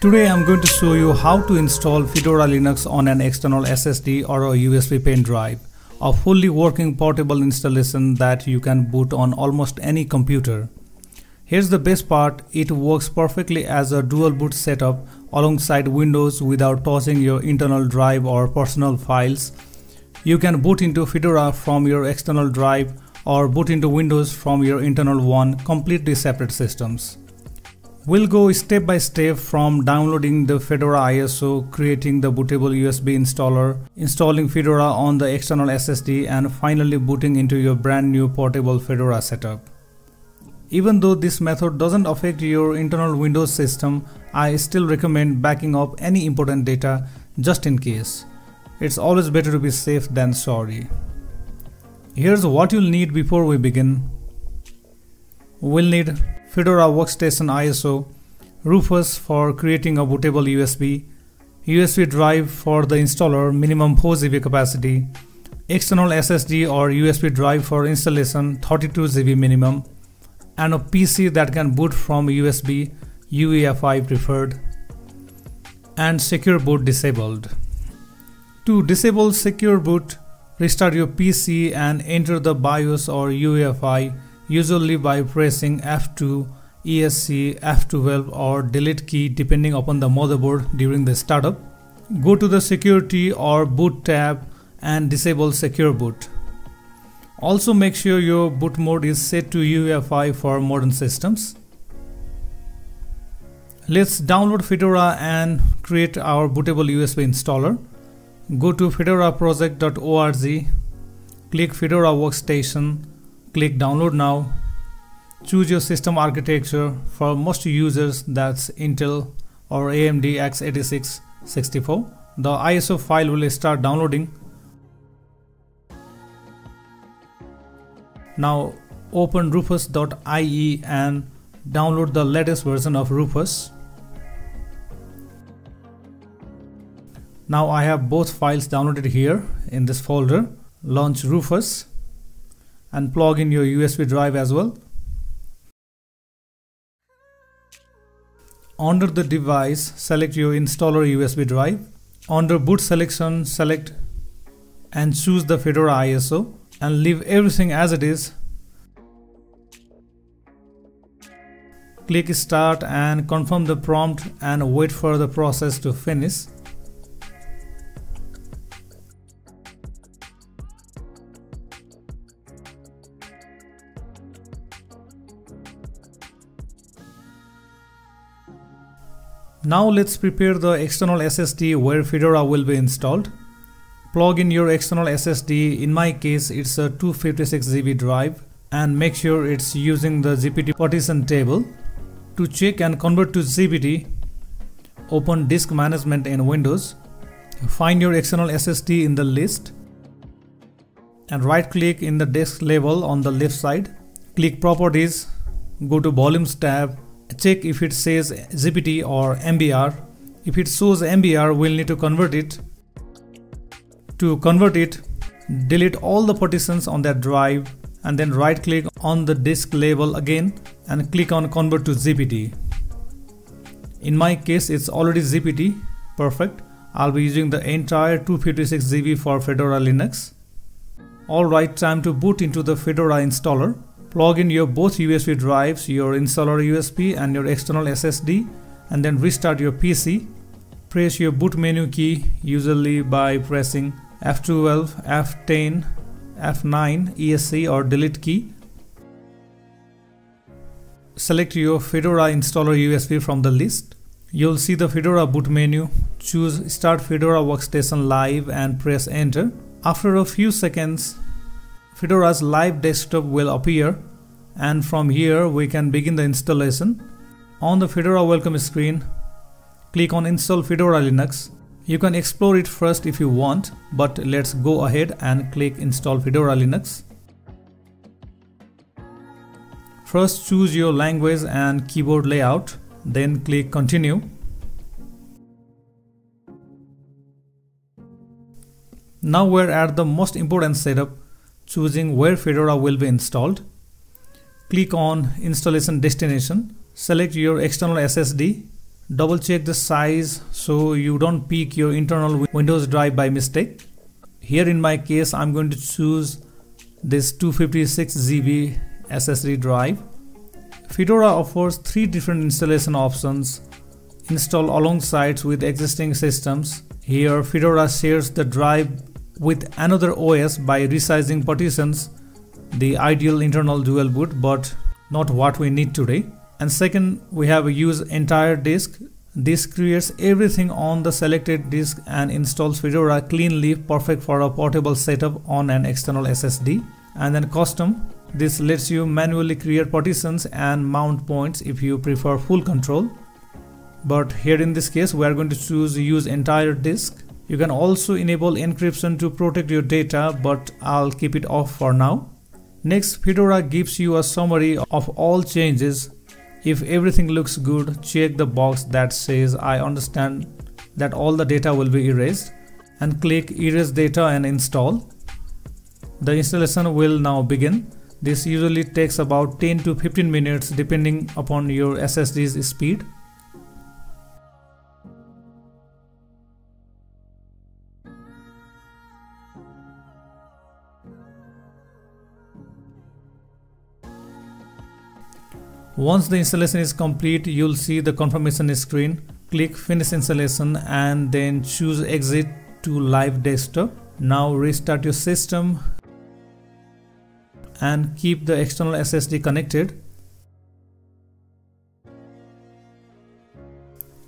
Today I'm going to show you how to install Fedora Linux on an external SSD or a USB pen drive, a fully working portable installation that you can boot on almost any computer. Here's the best part, it works perfectly as a dual boot setup alongside Windows without tossing your internal drive or personal files. You can boot into Fedora from your external drive or boot into Windows from your internal one, completely separate systems. We'll go step by step from downloading the Fedora ISO, creating the bootable USB installer, installing Fedora on the external SSD, and finally booting into your brand new portable Fedora setup. Even though this method doesn't affect your internal Windows system, I still recommend backing up any important data just in case. It's always better to be safe than sorry. Here's what you'll need before we begin. We'll need Fedora Workstation ISO, Rufus for creating a bootable USB, USB drive for the installer, minimum 4 GB capacity, external SSD or USB drive for installation, 32 GB minimum, and a PC that can boot from USB, UEFI preferred, and Secure Boot disabled. To disable Secure Boot, restart your PC and enter the BIOS or UEFI, usually by pressing F2, ESC, F12 or delete key depending upon the motherboard during the startup. Go to the Security or Boot tab and disable Secure Boot. Also make sure your boot mode is set to UEFI for modern systems. Let's download Fedora and create our bootable USB installer. Go to fedoraproject.org, click Fedora Workstation, click download now, choose your system architecture. For most users that's Intel or AMD x86-64. The ISO file will start downloading. Now open rufus.ie and download the latest version of Rufus. Now I have both files downloaded here in this folder. Launch Rufus and plug in your USB drive as well. Under the device, select your installer USB drive. Under boot selection, select and choose the Fedora ISO and leave everything as it is. Click start and confirm the prompt and wait for the process to finish. Now let's prepare the external SSD where Fedora will be installed. Plug in your external SSD, in my case it's a 256GB drive, and make sure it's using the GPT partition table. To check and convert to GPT, open Disk Management in Windows. Find your external SSD in the list and right click in the disk label on the left side. Click Properties, go to Volumes tab. Check if it says GPT or MBR. If it shows MBR, we'll need to convert it. To convert it, delete all the partitions on that drive and then right click on the disk label again and click on Convert to GPT. In my case it's already GPT. Perfect. I'll be using the entire 256GB for Fedora Linux. Alright, time to boot into the Fedora installer. Plug in your both USB drives, your installer USB and your external SSD, and then restart your PC. Press your boot menu key, usually by pressing F12, F10, F9, ESC or delete key. Select your Fedora installer USB from the list. You'll see the Fedora boot menu. Choose Start Fedora Workstation Live and press Enter. After a few seconds, Fedora's live desktop will appear, and from here we can begin the installation. On the Fedora welcome screen, click on Install Fedora Linux. You can explore it first if you want, but let's go ahead and click Install Fedora Linux. First choose your language and keyboard layout, then click Continue. Now we're at the most important setup, choosing where Fedora will be installed. Click on Installation Destination, select your external SSD, Double check the size so you don't pick your internal Windows drive by mistake. Here in my case I'm going to choose this 256 GB SSD drive. Fedora offers 3 different installation options. Install alongside with existing systems. Here Fedora shares the drive with another OS by resizing partitions, the ideal internal dual boot, but not what we need today. And second, we have use entire disk. This creates everything on the selected disk and installs Fedora cleanly, perfect for a portable setup on an external SSD. And then custom, this lets you manually create partitions and mount points if you prefer full control. But here in this case we are going to choose use entire disk. You can also enable encryption to protect your data, but I'll keep it off for now. Next, Fedora gives you a summary of all changes. If everything looks good, check the box that says I understand that all the data will be erased and click erase data and install. The installation will now begin. This usually takes about 10 to 15 minutes depending upon your SSD's speed. Once the installation is complete, you'll see the confirmation screen. Click finish installation and then choose exit to live desktop. Now restart your system and keep the external SSD connected.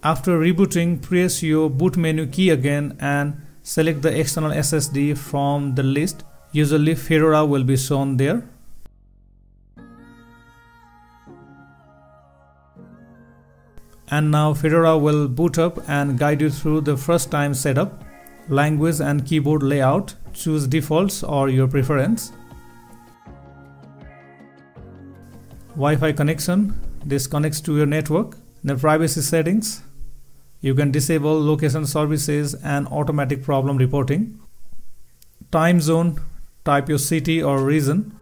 After rebooting, press your boot menu key again and select the external SSD from the list. Usually Fedora will be shown there. And now Fedora will boot up and guide you through the first time setup, language and keyboard layout. Choose defaults or your preference. Wi-Fi connection. This connects to your network. The privacy settings. You can disable location services and automatic problem reporting. Time zone. Type your city or region.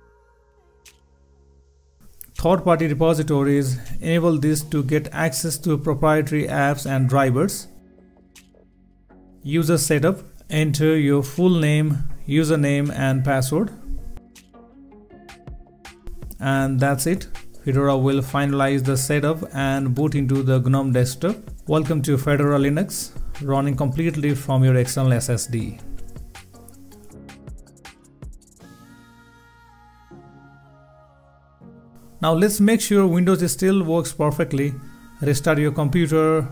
Third-party repositories, enable this to get access to proprietary apps and drivers. User setup, enter your full name, username and password. And that's it. Fedora will finalize the setup and boot into the GNOME desktop. Welcome to Fedora Linux, running completely from your external SSD. Now let's make sure Windows still works perfectly. Restart your computer,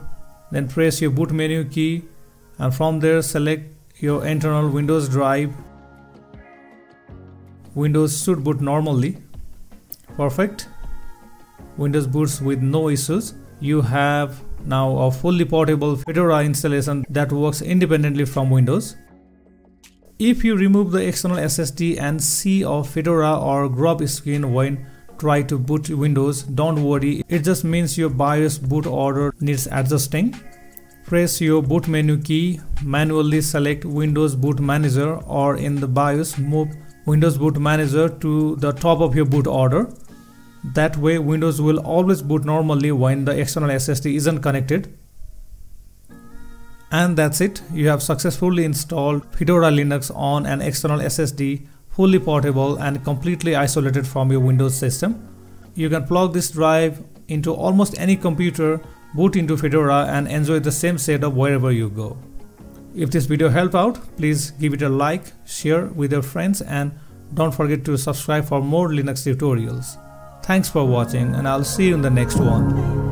then press your boot menu key and from there select your internal Windows drive. Windows should boot normally. Perfect. Windows boots with no issues. You have now a fully portable Fedora installation that works independently from Windows. If you remove the external SSD and see a Fedora or Grub screen when try to boot Windows, don't worry, it just means your BIOS boot order needs adjusting. Press your boot menu key, manually select Windows Boot Manager, or in the BIOS move Windows Boot Manager to the top of your boot order. That way Windows will always boot normally when the external SSD isn't connected. And that's it, you have successfully installed Fedora Linux on an external SSD, fully portable and completely isolated from your Windows system. You can plug this drive into almost any computer, boot into Fedora and enjoy the same setup wherever you go. If this video helped out, please give it a like, share with your friends and don't forget to subscribe for more Linux tutorials. Thanks for watching and I'll see you in the next one.